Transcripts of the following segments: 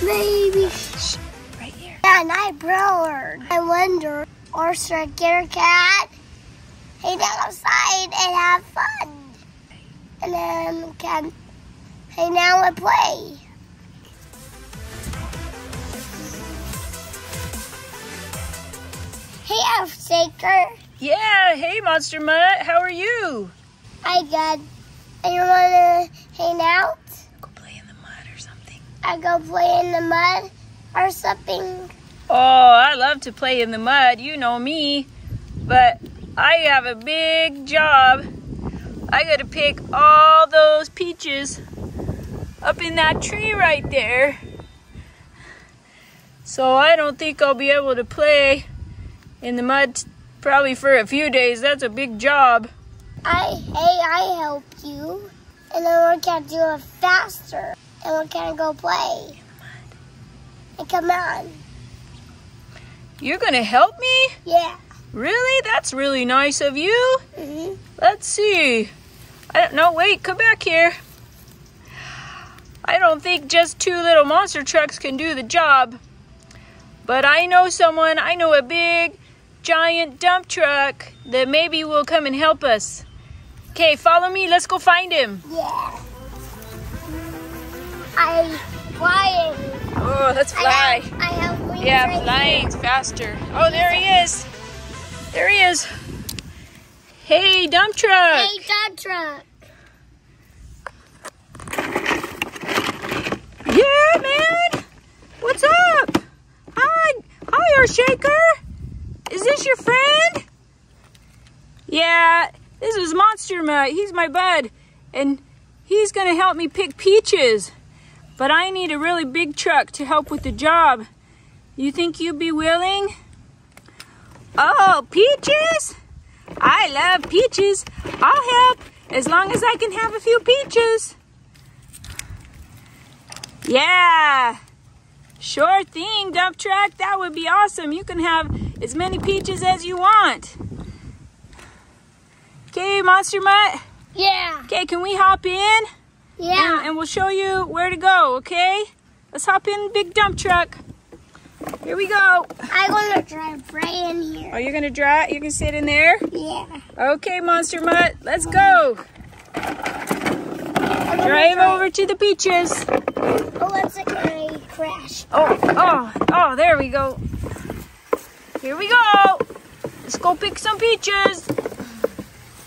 Maybe. Shh, right here. Yeah, and I browered. I wonder, or should I get her cat? Hang out outside and have fun. And then can hang out and play. Hey, Earth Shaker. Yeah, hey, Monster Mutt. How are you? Hi, good. And you want to hang out? Go play in the mud or something. I go play in the mud or something. Oh, I love to play in the mud. You know me. But I have a big job. I got to pick all those peaches up in that tree right there. So I don't think I'll be able to play in the mud probably for a few days. That's a big job. I help you. And then we can do it faster. And we can go play. And come on. You're going to help me? Yeah. Really? That's really nice of you. Mm-hmm. Let's see. I don't know. Wait, come back here. I don't think just two little monster trucks can do the job. But I know someone. I know a big, giant dump truck that maybe will come and help us. Okay, follow me. Let's go find him. Yeah. I'm flying. Oh, let's fly. I have wings. Yeah, flying's faster. Oh, there he is. There he is. Hey, dump truck. Hey, dump truck. Yeah, man. What's up? Hi, Earth Shaker. Is this your friend? Yeah, this is Monster Mutt. He's my bud. And he's going to help me pick peaches. But I need a really big truck to help with the job. You think you'd be willing? Oh, peaches? I love peaches. I'll help as long as I can have a few peaches. Yeah, sure thing, dump truck. That would be awesome. You can have as many peaches as you want. Okay, Monster Mutt? Yeah. Okay, can we hop in? Yeah. And we'll show you where to go, okay? Let's hop in the big dump truck. Here we go. I'm gonna drive right in here. Oh, you're gonna drive? You can sit in there? Yeah. Okay, Monster Mutt, let's go. Drive over to the peaches. Oh, that's like I crashed. Oh, there we go. Here we go. Let's go pick some peaches.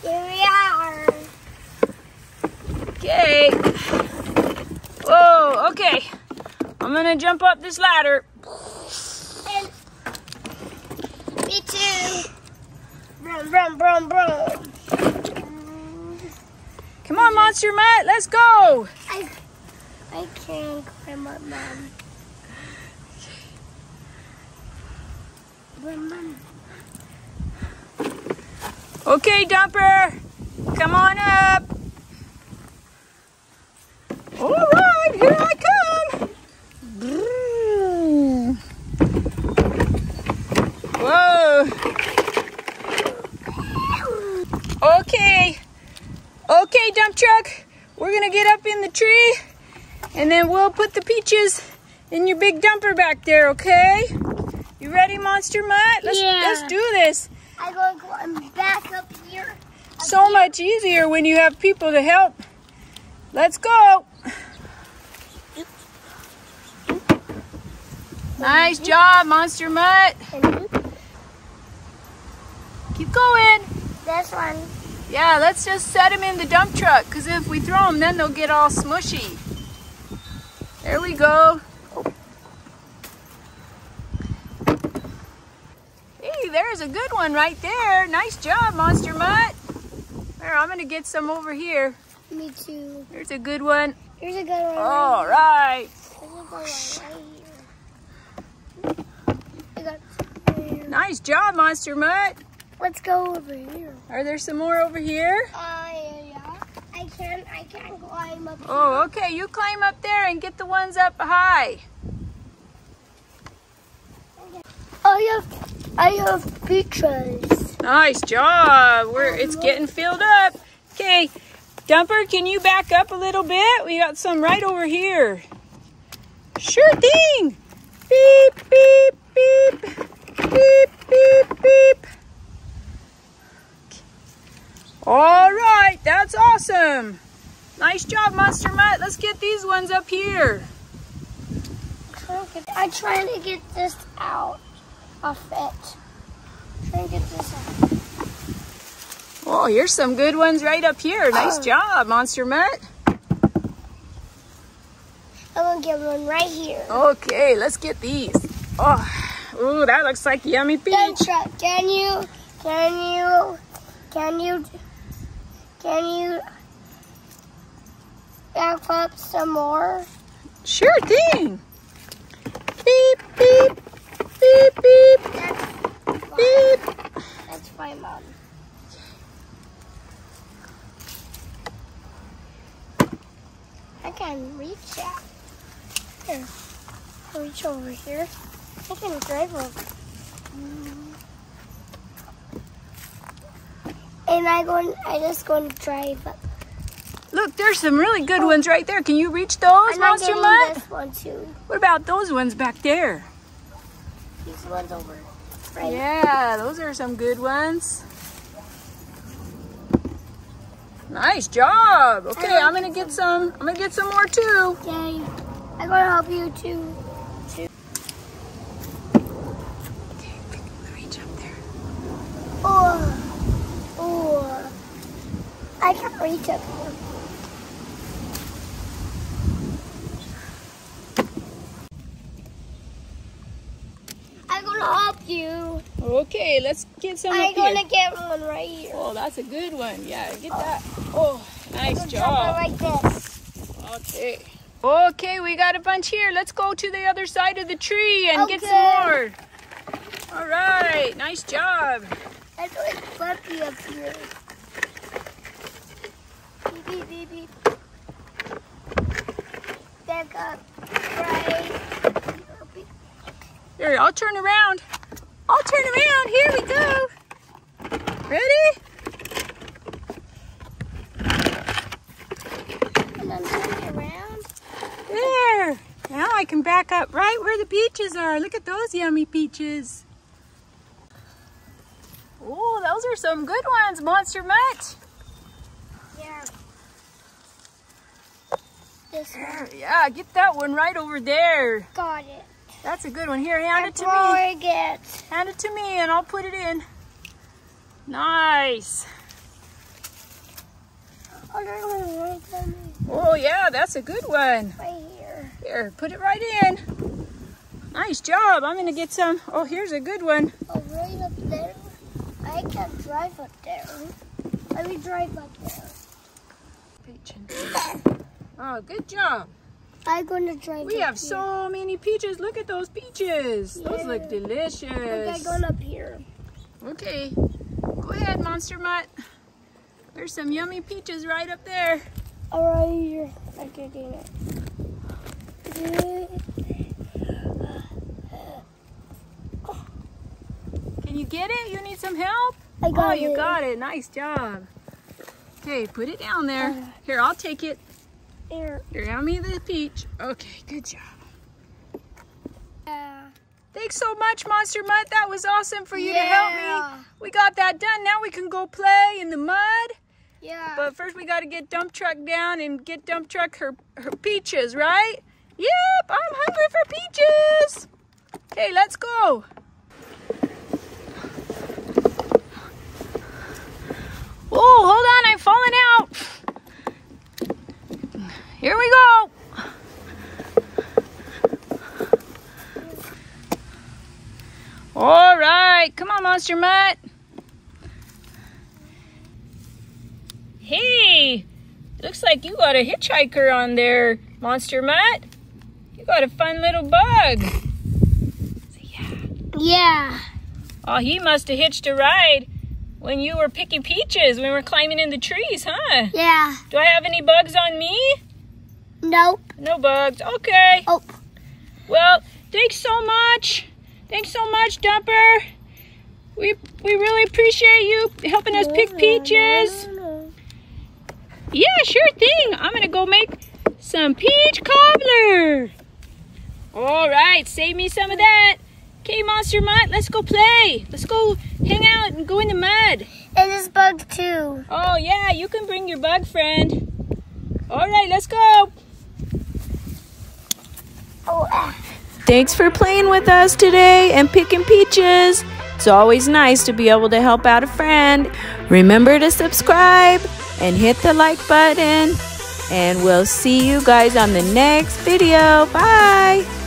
Here we are. Okay. Whoa, okay. I'm gonna jump up this ladder. Brum, brum, brum, brum. Come on, Monster Mutt, let's go. I can't climb up, Mom. Brum, brum. Okay, Dumper, come on up. All right, here I come. Whoa. Okay, dump truck. We're gonna get up in the tree and then we'll put the peaches in your big dumper back there, okay? You ready, Monster Mutt? Let's do this. I'm gonna climb back up here. So much easier when you have people to help. Let's go. Nice job, Monster Mutt. Keep going. This one. Yeah, let's just set them in the dump truck, because if we throw them, then they'll get all smushy. There we go. Oh. Hey, there's a good one right there. Nice job, Monster Mutt. Here, I'm going to get some over here. Me too. There's a good one. Here's a good one. All right. Nice job, Monster Mutt. Let's go over here. Are there some more over here? Yeah. I can climb up here. Oh, okay. You climb up there and get the ones up high. Okay. I have peaches. Nice job. It's getting filled up. Okay, Dumper, can you back up a little bit? We got some right over here. Sure thing. Beep, beep, beep. Beep, beep, beep. All right, that's awesome. Nice job, Monster Mutt. Let's get these ones up here. I'm trying to get this out of it. I'm trying to get this out. Oh, here's some good ones right up here. Nice job, Monster Mutt. I'm going to get one right here. Okay, let's get these. Oh, ooh, that looks like yummy peach. Can you back up some more? Sure thing. Beep, beep, beep, beep. That's fine, Mom. I can reach that. Here, I'll reach over here. I can drive over. And I just going to drive up. Look, there's some really good ones right there. Can you reach those, Monster Mutt? This one too. What about those ones back there? These ones over. Right. Yeah, those are some good ones. Nice job. Okay, I'm gonna get some. I'm gonna get some more too. Yay! I'm gonna help you too. I can't reach up here. I'm gonna help you. Okay, let's get some up here. I'm gonna get one right here. Oh, that's a good one. Yeah, get that. Oh, nice job. I'm gonna drop it like this. Okay. Okay, we got a bunch here. Let's go to the other side of the tree and get some more. All right, nice job. I feel like fluffy up here. Beep, beep, beep. Back up. Right. Here, I'll turn around. I'll turn around. Here we go. Ready? And I'm turning around. There. Now I can back up right where the peaches are. Look at those yummy peaches. Oh, those are some good ones, Monster Mutt. Yeah. This one. Yeah, get that one right over there. Got it. That's a good one. Here, hand it to me. Hand it to me and I'll put it in. Nice. Oh, yeah, that's a good one. Right here. Here, put it right in. Nice job. I'm going to get some. Oh, here's a good one. Oh, right up there. I can drive up there. Let me drive up there. Oh, good job. I'm going to drive We have here. So many peaches. Look at those peaches. Yeah. Those look delicious. Okay, I'm going up here. Okay. Go ahead, Monster Mutt. There's some yummy peaches right up there. All right here. Okay, dang it. Can you get it? You need some help? I got it. Oh, you got it. Nice job. Okay, put it down there. Here, I'll take it. Here. Here, hand me the peach. Okay, good job. Thanks so much, Monster Mutt. That was awesome for you to help me. We got that done. Now we can go play in the mud. Yeah. But first we got to get Dump Truck down and get Dump Truck her peaches, right? Yep, I'm hungry for peaches. Okay, let's go. Oh, hold on, I'm falling out. Here we go. All right, come on, Monster Mutt. Hey, looks like you got a hitchhiker on there, Monster Mutt. You got a fun little bug. Yeah. Oh, he must have hitched a ride when you were picking peaches, when we were climbing in the trees, huh? Yeah. Do I have any bugs on me? Nope. No bugs. Okay. Oh. Well, thanks so much. Thanks so much, Dumper. We really appreciate you helping us pick peaches. Yeah, sure thing. I'm gonna go make some peach cobbler. All right, save me some of that. Okay, Monster Mutt, let's go play. Let's go hang out and go in the mud. And this bug too. Oh yeah, you can bring your bug friend. All right, let's go. Thanks for playing with us today and picking peaches. It's always nice to be able to help out a friend. Remember to subscribe and hit the like button. And we'll see you guys on the next video. Bye.